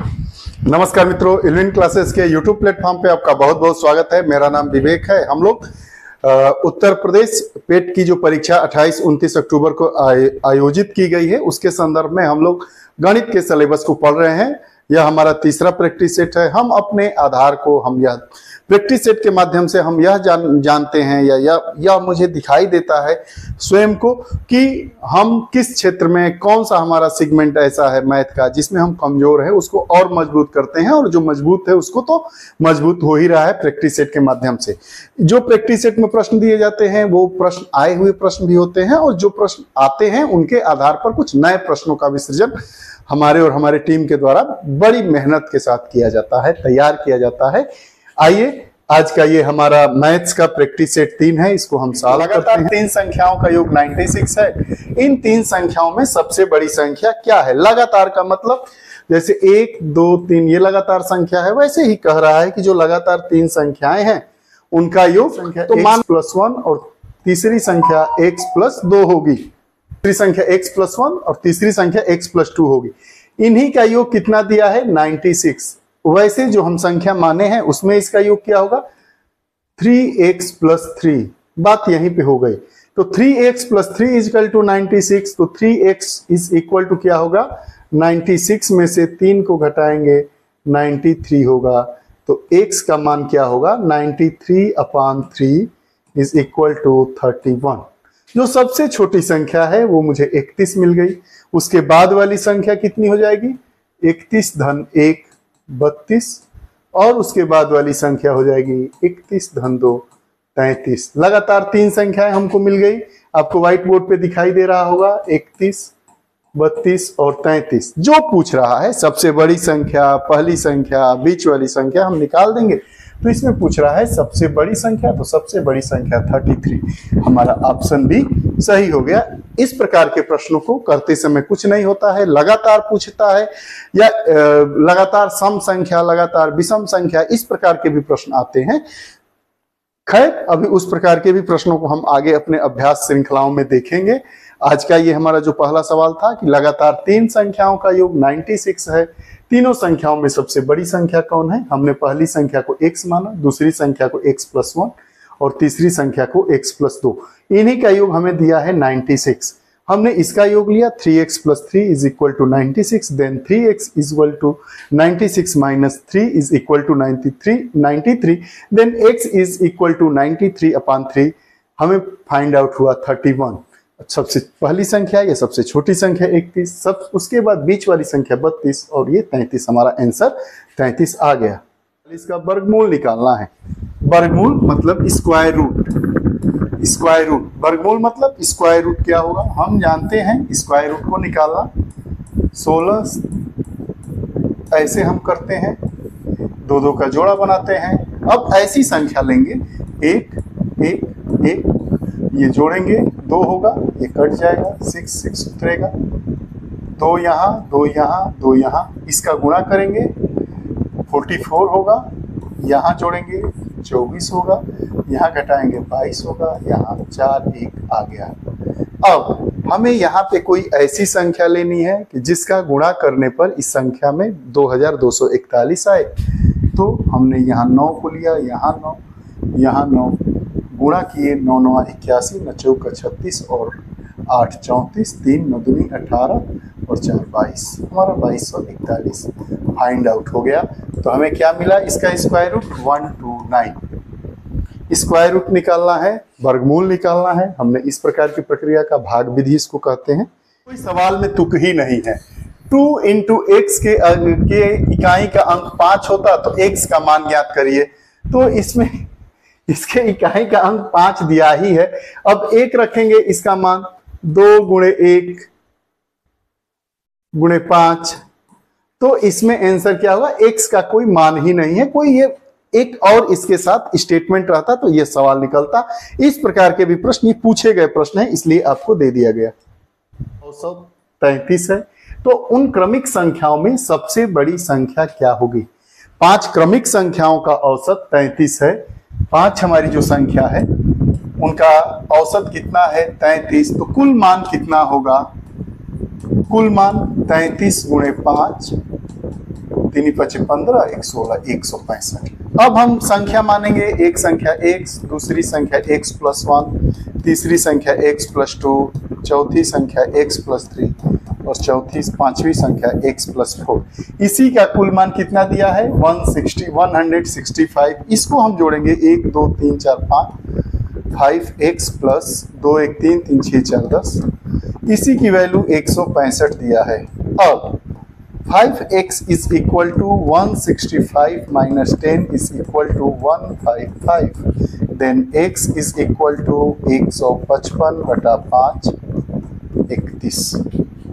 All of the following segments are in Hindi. नमस्कार मित्रों, इल्विन क्लासेस के YouTube प्लेटफॉर्म पे आपका बहुत बहुत स्वागत है। मेरा नाम विवेक है। हम लोग उत्तर प्रदेश पेट की जो परीक्षा 28-29 अक्टूबर को आयोजित की गई है, उसके संदर्भ में हम लोग गणित के सिलेबस को पढ़ रहे हैं। यह हमारा तीसरा प्रैक्टिस सेट है। हम अपने आधार को हम यह प्रैक्टिस सेट के माध्यम से हम यह जानते हैं या मुझे दिखाई देता है स्वयं को कि हम किस क्षेत्र में कौन सा हमारा सेगमेंट ऐसा है मैथ का जिसमें हम कमजोर है, उसको और मजबूत करते हैं, और जो मजबूत है उसको तो मजबूत हो ही रहा है प्रैक्टिस सेट के माध्यम से। जो प्रैक्टिस सेट में प्रश्न दिए जाते हैं वो प्रश्न आए हुए प्रश्न भी होते हैं, और जो प्रश्न आते हैं उनके आधार पर कुछ नए प्रश्नों का विसर्जन हमारे और हमारे टीम के द्वारा बड़ी मेहनत के साथ किया जाता है, तैयार किया जाता है। आइए, आज का ये हमारा मैथ्स का प्रैक्टिस सेट 3 है, इसको हम साल करते हैं। 3 संख्याओं का योग 96 है। इन 3 संख्याओं में सबसे बड़ी संख्या क्या है? लगातार का मतलब जैसे 1, 2, 3 ये लगातार संख्या है, वैसे ही कह रहा है कि जो लगातार 3 संख्याएं हैं उनका योग संख्या तो मान +1 और तीसरी संख्या x+2 होगी, तीसरी संख्या x+1 और तीसरी संख्या x+2 होगी। इन्हीं का योग कितना दिया है? 96। वैसे जो हम संख्या माने हैं उसमें इसका योग क्या होगा? 3x+3। बात यहीं पे हो गई। तो 3x+3 = 96। तो 3x = क्या होगा? 96 में से 3 को घटाएंगे 93 होगा। तो x का मान क्या होगा? 93/3 = 31। जो सबसे छोटी संख्या है वो मुझे 31 मिल गई। उसके बाद वाली संख्या कितनी हो जाएगी? 31 - 1 32, और उसके बाद वाली संख्या हो जाएगी 31 - 2 33। लगातार 3 संख्याएं हमको मिल गई। आपको व्हाइट बोर्ड पे दिखाई दे रहा होगा 31, 32 और 33। जो पूछ रहा है सबसे बड़ी संख्या, पहली संख्या, बीच वाली संख्या हम निकाल देंगे। तो इसमें पूछ रहा है सबसे बड़ी संख्या, तो सबसे बड़ी संख्या 33। हमारा ऑप्शन भी सही हो गया। इस प्रकार के प्रश्नों को करते समय कुछ नहीं होता है, लगातार पूछता है, या लगातार सम संख्या, लगातार विषम संख्या, इस प्रकार के भी प्रश्न आते हैं। खैर, अभी उस प्रकार के भी प्रश्नों को हम आगे अपने अभ्यास श्रृंखलाओं में देखेंगे। आज का ये हमारा जो पहला सवाल था कि लगातार 3 संख्याओं का योग 96 है। तीनों संख्याओं में सबसे बड़ी संख्या कौन है? हमने पहली संख्या को x माना, दूसरी संख्या को x+1 और तीसरी संख्या को x+2। इन्हीं का योग हमें दिया है 96। हमने इसका योग लिया 3x+3 = 96, then 3x = 96 - 3 = 93, then x = 93/3। हमें फाइंड आउट हुआ 31। सबसे पहली संख्या या सबसे छोटी संख्या 31, सब उसके बाद बीच वाली संख्या 32, और ये 33। हमारा आंसर 33 आ गया। इसका वर्गमूल निकालना है। वर्गमूल मतलब स्क्वायर रूट। स्क्वायर रूट, वर्गमूल मतलब स्क्वायर रूट क्या होगा? हम जानते हैं स्क्वायर रूट को निकालना 16 ऐसे हम करते हैं, 2-2 का जोड़ा बनाते हैं। अब ऐसी संख्या लेंगे 1, 1, 1, ये जोड़ेंगे 2 होगा, ये कट जाएगा 6, 6 उतरेगा, 2 यहाँ 2 यहाँ 2 यहाँ, इसका गुणा करेंगे 44 होगा, यहाँ जोड़ेंगे 24 होगा, यहाँ घटाएंगे 22 होगा, यहाँ 4, 1 आ गया। अब हमें यहाँ पे कोई ऐसी संख्या लेनी है कि जिसका गुणा करने पर इस संख्या में 2241 आए। तो हमने यहाँ 9 को लिया, यहाँ 9, गुणा किए 9, 9 = 81, 9 चौका 36 और 8, 34, 3, 9 × 2 = 18 और 4, 22। हमारा 2241 फाइंड आउट हो गया। तो हमें क्या मिला? इसका स्क्वायर रूट 129। स्क्वायर रूट निकालना है, वर्गमूल निकालना है। हमने इस प्रकार की प्रक्रिया का भाग विधि इसको कहते हैं। कोई सवाल में तुक ही नहीं है। 2 × x के इकाई का अंक 5 होता तो x का मान ज्ञात करिए। तो इसमें इसके इकाई का अंक 5 दिया ही है। अब 1 रखेंगे, इसका मान 2 × 1 × 5। तो इसमें आंसर क्या हुआ? x का कोई मान ही नहीं है। कोई ये एक और इसके साथ स्टेटमेंट रहता तो ये सवाल निकलता। इस प्रकार के भी प्रश्न, ये पूछे गए प्रश्न है, इसलिए आपको दे दिया गया। 233 है। तो उन क्रमिक संख्याओं में सबसे बड़ी संख्या क्या होगी? 5 क्रमिक संख्याओं का औसत 33 है। 5 हमारी जो संख्या है उनका औसत कितना है? 33। तो कुल मान कितना होगा? कुल मान 33 × 5 तीन पचे 15, 116, 165। अब हम संख्या मानेंगे, एक संख्या x, दूसरी संख्या x प्लस 1, तीसरी संख्या x प्लस 2, चौथी संख्या x प्लस 3 और चौथी पांचवी संख्या x प्लस 4। इसी का कुल मान कितना दिया है 165। इसको हम जोड़ेंगे 1 2 3 4 5 5x प्लस 2 1 3 3 6 4 10। इसी की वैल्यू 165 दिया है। अब 5x is equal to 165 minus 10 is equal to 155. Then x is equal to 155 बटा 5 31।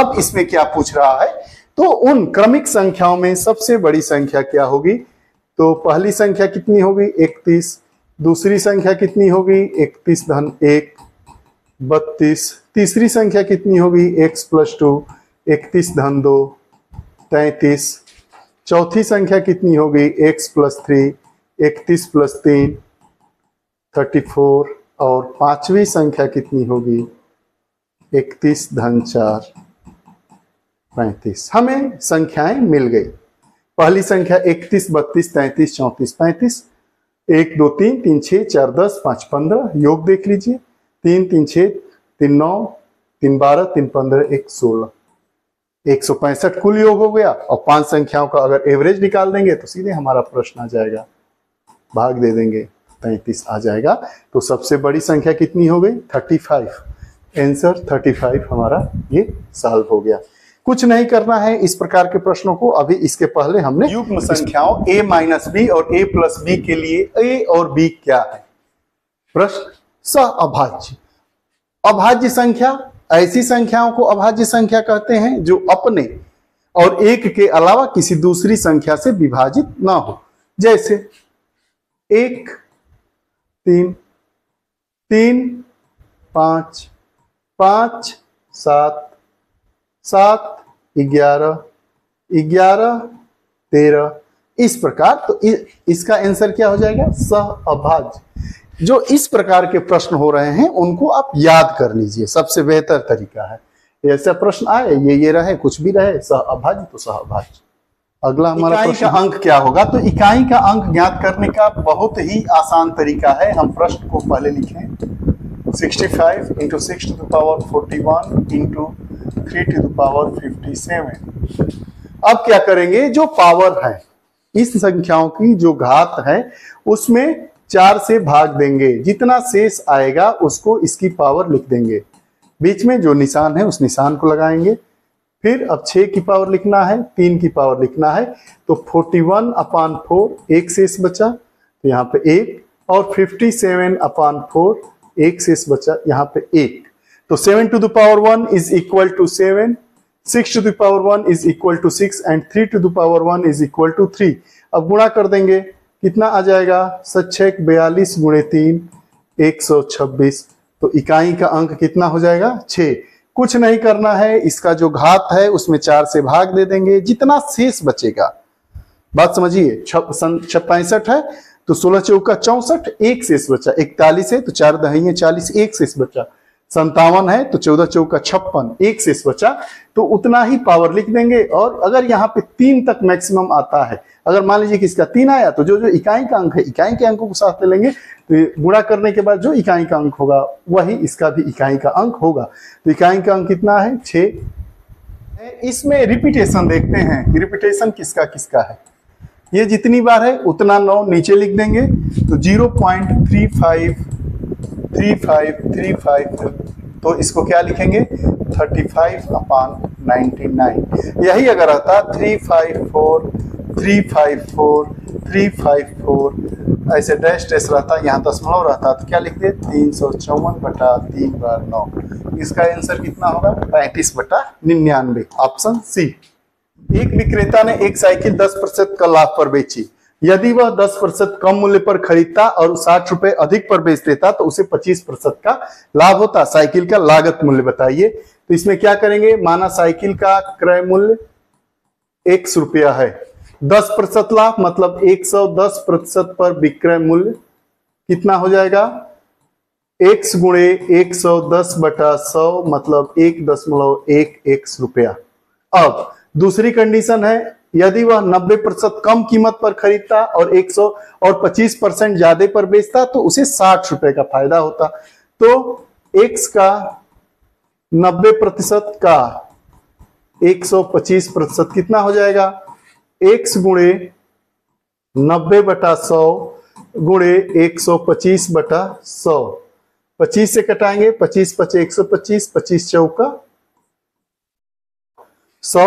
अब इसमें क्या पूछ रहा है, तो उन क्रमिक संख्याओं में सबसे बड़ी संख्या क्या होगी। तो पहली संख्या कितनी होगी 31, दूसरी संख्या कितनी होगी 31 धन 1, 32, तीसरी संख्या कितनी होगी x प्लस 2, 31 धन 2, 33, चौथी संख्या कितनी होगी x प्लस 3, 31 प्लस 3, 34 और पांचवी संख्या कितनी होगी 31 धन 4, 35। हमें संख्याएं मिल गई। पहली संख्या 31 32 33 34 35, 1 2 3 3 6 4 10 5 15, योग देख लीजिए 3 3 6 3 9 3 12 3 15 1 16, 165 कुल योग हो गया। और पांच संख्याओं का अगर एवरेज निकाल देंगे तो सीधे हमारा प्रश्न आ जाएगा, भाग दे देंगे 35 आ जाएगा। तो सबसे बड़ी संख्या कितनी हो गई 35। आंसर 35 हमारा ये सॉल्व हो गया। कुछ नहीं करना है इस प्रकार के प्रश्नों को। अभी इसके पहले हमने युग्म संख्याओं a माइनस बी और a प्लस बी के लिए a और b क्या है। प्रश्न सहअभाज्य, अभाज्य संख्या, ऐसी संख्याओं को अभाज्य संख्या कहते हैं जो अपने और एक के अलावा किसी दूसरी संख्या से विभाजित ना हो। जैसे 1 3 3 5, 5 7 7 11 11 13, इस प्रकार। तो इसका आंसर क्या हो जाएगा सहअभाज्य। जो इस प्रकार के प्रश्न हो रहे हैं उनको आप याद कर लीजिए, सबसे बेहतर तरीका है। ऐसा प्रश्न आए ये रहे, कुछ भी रहे, सहअभाज्य तो सहअभाज्य। अगला हमारा प्रश्न अंक क्या होगा। तो इकाई का अंक ज्ञात करने का बहुत ही आसान तरीका है। हम प्रश्न को पहले लिखें 65 × 6 to the power 41 × 3 to the power 57। अब क्या करेंगे, जो पावर है इस संख्याओं की जो घात है उसमें 4 से भाग देंगे, जितना शेष आएगा उसको इसकी पावर लिख देंगे, बीच में जो निशान है उस निशान को लगाएंगे। फिर अब 6 की पावर लिखना है, 3 की पावर लिखना है, तो 41/4 एक शेष बचा तो यहाँ पे 1, और 57/4 एक शेष बचा यहाँ पे 1। तो 7 to the power 1 is equal to 7, 6 to the power 1 is equal to 6 and 3 to the power 1 is equal to 3। अब गुणा कर देंगे, कितना आ जाएगा 6 42 × 3 126। तो इकाई का अंक कितना हो जाएगा 6। कुछ नहीं करना है, इसका जो घात है उसमें 4 से भाग दे देंगे, जितना शेष बचेगा। बात समझिए, 65 है तो 16 चौका 64, एक शेष बचा। 41 है तो 4 दहिये 40, एक शेष बचा। 57 है तो 14 चौका 56, एक शेष बचा। तो उतना ही पावर लिख देंगे। और अगर यहाँ पे 3 तक मैक्सिमम आता है, अगर मान लीजिए कि इसका 3 आया, तो जो जो इकाई का अंक है इकाई के अंकों को साथ ले लेंगे, तो गुणा करने के बाद जो इकाई का अंक होगा वही इसका भी इकाई का अंक होगा। तो इकाई का अंक कितना है 6। इसमें रिपीटेशन देखते हैं कि रिपीटेशन किसका किसका है। ये जितनी बार है उतना 9 नीचे लिख देंगे, तो 0.353535, तो इसको क्या लिखेंगे 35/99। यही अगर आता 354 354 354, ऐसे डैश डैश रहता, यहाँ दशमलव रहता, तो क्या लिखते 354/3 × 9। इसका आंसर कितना होगा 35/99, ऑप्शन सी। एक विक्रेता ने एक साइकिल 10% का लाभ पर बेची। यदि वह 10% कम मूल्य पर खरीदता और 60 रुपए अधिक पर बेच देता तो उसे 25% का लाभ होता। साइकिल का लागत मूल्य बताइए। तो इसमें क्या करेंगे, माना साइकिल का क्रय मूल्य 100 रुपया है, 10% लाभ मतलब 110% पर विक्रय मूल्य कितना हो जाएगा 1 × 110/100 मतलब 1.11 रुपया। अब दूसरी कंडीशन है यदि वह 90% कम कीमत पर खरीदता और 125% ज्यादा पर बेचता तो उसे 60 रुपए का फायदा होता। तो x का 90% का 125% कितना हो जाएगा? x गुणे 90/100 गुणे 125/100। 25 से कटाएंगे, 25 125, 25 चौका 100,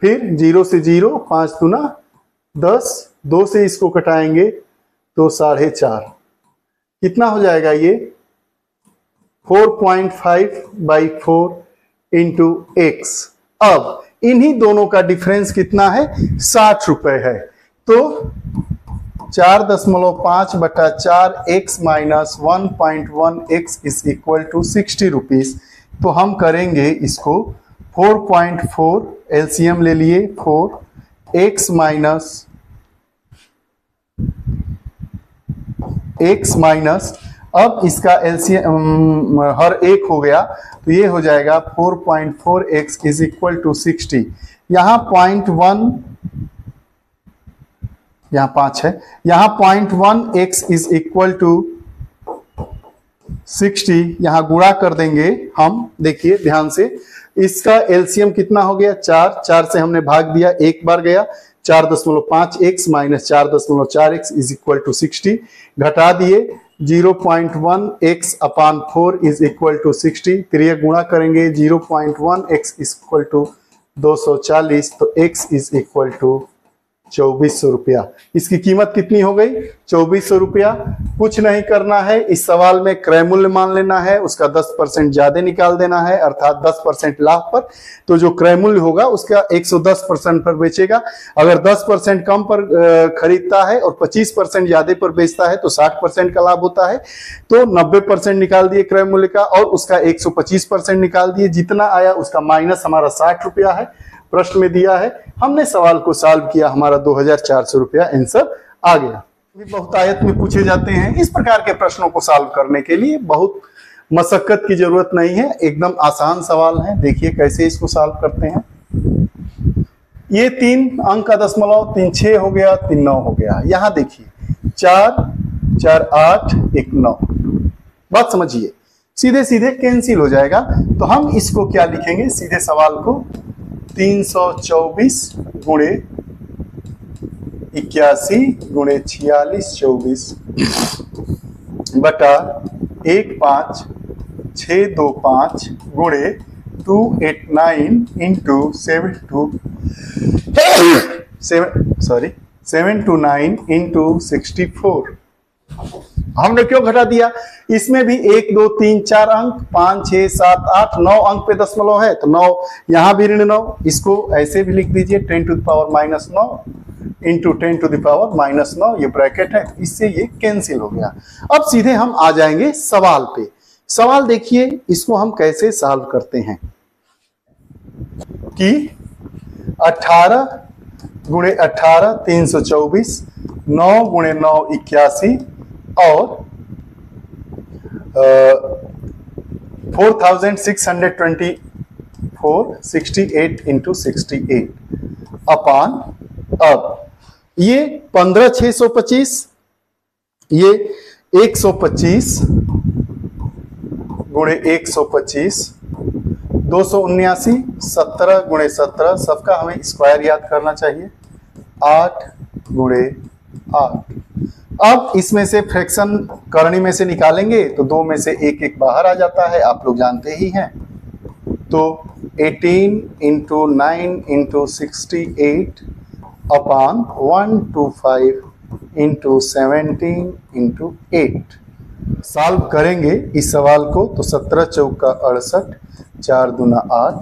फिर 0 से 0, 5 दूना 10, 2 से इसको कटाएंगे तो 4.5। कितना हो जाएगा ये? 4.5/4 इंटू एक्स। अब इन्हीं दोनों का डिफरेंस कितना है? 60 रुपए है। तो 4.5/4x minus 1.1x is equal to 60 rupees. तो हम करेंगे इसको 4.4 एलसीएम ले लिए, 4x माइनस, अब इसका एलसीएम हर एक हो गया तो ये हो जाएगा 4.4x इज इक्वल टू 60। यहाँ 0.1, यहाँ 5 है, यहाँ 0.1x इज इक्वल टू 60, यहाँ गुणा कर देंगे हम। देखिए ध्यान से, इसका एलसीएम कितना हो गया? 4 से हमने भाग दिया, एक बार गया। 4.5x minus 4.4x is equal to 60, घटा दिए 0.1x upon 4 is equal to 60, त्रिय गुणा करेंगे 0.1x इज इक्वल टू 240, तो x इज इक्वल टू 2400 रुपया। इसकी कीमत कितनी हो गई? 2400 रुपया। कुछ नहीं करना है इस सवाल में, क्रय मूल्य मान लेना है, उसका 10% ज्यादा निकाल देना है, अर्थात 10% लाभ पर। तो जो क्रय मूल्य होगा उसका 110% पर बेचेगा। अगर 10% कम पर खरीदता है और 25% ज्यादा पर बेचता है तो 60% का लाभ होता है। तो 90% निकाल दिए क्रय मूल्य का और उसका 125% निकाल दिए, जितना आया उसका माइनस हमारा 60 रुपया है, प्रश्न में दिया है। हमने सवाल को सॉल्व किया, हमारा 2400 रुपया आंसर आ गया। ये बहुतायत में पूछे जाते हैं, इस प्रकार के प्रश्नों को सॉल्व करने के लिए बहुत मशक्कत की जरूरत नहीं है, एकदम आसान सवाल है। देखिए कैसे इसको सॉल्व करते हैं। ये 3 अंक का 0.36 हो गया, 3.9 हो गया। यहाँ देखिए 4 4 8 1 9, बात समझिए, सीधे सीधे कैंसिल हो जाएगा। तो हम इसको क्या लिखेंगे? सीधे सवाल को 324 गुणे 81 गुणे 46 24 बटा 15625 गुणे 289 इंटू 729 इंटू 64। हमने क्यों घटा दिया? इसमें भी 1 2 3 4 अंक, 5 6 7 8 9 अंक पे 0.0 है तो 9, यहाँ भी ऋण 9। इसको ऐसे भी लिख दीजिए, 10⁻⁻-9 इंटू 10⁻⁻-9, ये ब्रैकेट है, इससे ये कैंसिल हो गया। अब सीधे हम आ जाएंगे सवाल पे। सवाल देखिए इसको हम कैसे सॉल्व करते हैं कि 18 गुणे 18 324, 9 गुणे 9 81 और 4624 68 इंटू 68 अपान, अब ये 15625, ये 125 गुणे 125, 279, 17 गुणे 17, सबका हमें स्क्वायर याद करना चाहिए, 8 गुणे 8। अब इसमें से फ्रैक्शन करनी में से निकालेंगे तो 2 में से 1 1 बाहर आ जाता है, आप लोग जानते ही हैं। तो 18 × 9 × 68 अपान 125 इंटू 17 इंटू 8। सॉल्व करेंगे इस सवाल को तो 17 चौका 68, 4 दूना 8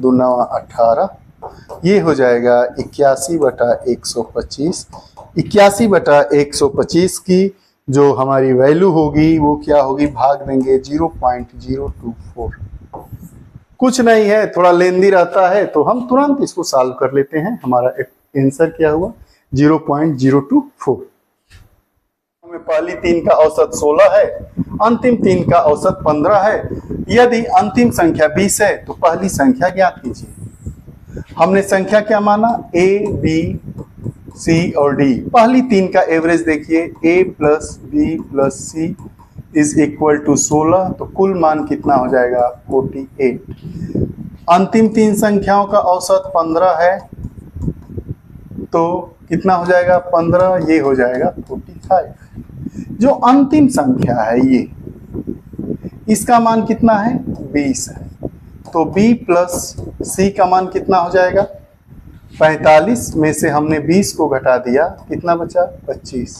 दूना 18, ये हो जाएगा 81 बटा 125। 81 बटा 125 की जो हमारी वैल्यू होगी वो क्या होगी? भाग देंगे 0.024। कुछ नहीं है, थोड़ा लेंदी रहता है तो हम तुरंत इसको सॉल्व कर लेते हैं। हमारा आंसर क्या हुआ? 0.024। हमें पहली 3 का औसत 16 है, अंतिम 3 का औसत 15 है। यदि अंतिम संख्या 20 है तो पहली संख्या ज्ञात कीजिए। हमने संख्या क्या माना, ए बी सी और डी। पहली तीन का एवरेज देखिए, A plus B plus C is equal to 16, तो कुल मान कितना हो जाएगा 48। अंतिम तीन संख्याओं का औसत 15 है, तो कितना हो जाएगा 15, ये हो जाएगा 45। जो अंतिम संख्या है ये, इसका मान कितना है 20 है, तो b प्लस सी का मान कितना हो जाएगा 45 में से हमने 20 को घटा दिया, कितना बचा 25।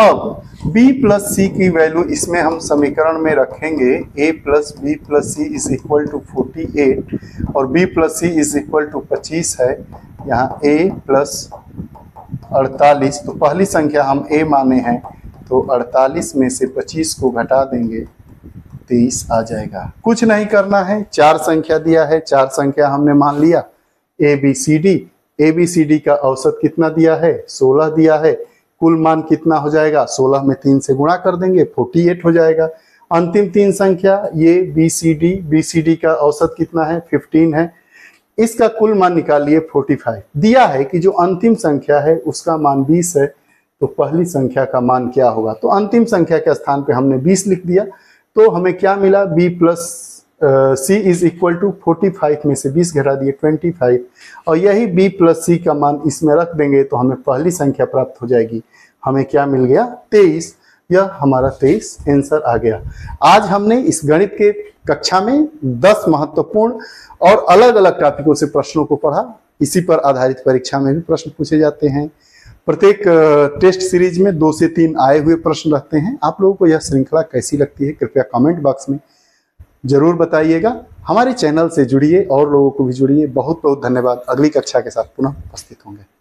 अब b प्लस सी की वैल्यू इसमें हम समीकरण में रखेंगे, a plus B plus C is equal to 48 और b plus C is equal to 25 है, यहाँ a प्लस 48, तो पहली संख्या हम a माने हैं, तो 48 में से 25 को घटा देंगे 23 आ जाएगा। कुछ नहीं करना है, चार संख्या दिया है, चार संख्या हमने मान लिया A B C D. A B C D का औसत कितना दिया है 16 दिया है, कुल मान कितना हो जाएगा 16 में 3 से गुणा कर देंगे 48 हो जाएगा। अंतिम तीन संख्या ये बी सी डी का औसत कितना है 15 है, इसका कुल मान निकालिए 45। दिया है कि जो अंतिम संख्या है उसका मान 20 है, तो पहली संख्या का मान क्या होगा, तो अंतिम संख्या के स्थान पर हमने 20 लिख दिया, तो हमें क्या मिला b plus C is equal to 45 में से 20 घटा दिए 25, और यही b प्लस सी का मान इसमें रख देंगे तो हमें पहली संख्या प्राप्त हो जाएगी। हमें क्या मिल गया 23, यह हमारा 23 आंसर आ गया। आज हमने इस गणित के कक्षा में 10 महत्वपूर्ण और अलग अलग टॉपिकों से प्रश्नों को पढ़ा, इसी पर आधारित परीक्षा में भी प्रश्न पूछे जाते हैं। प्रत्येक टेस्ट सीरीज में 2 से 3 आए हुए प्रश्न रहते हैं। आप लोगों को यह श्रृंखला कैसी लगती है कृपया कमेंट बॉक्स में जरूर बताइएगा। हमारे चैनल से जुड़िए और लोगों को भी जुड़िए। बहुत बहुत धन्यवाद। अगली कक्षा के साथ पुनः उपस्थित होंगे।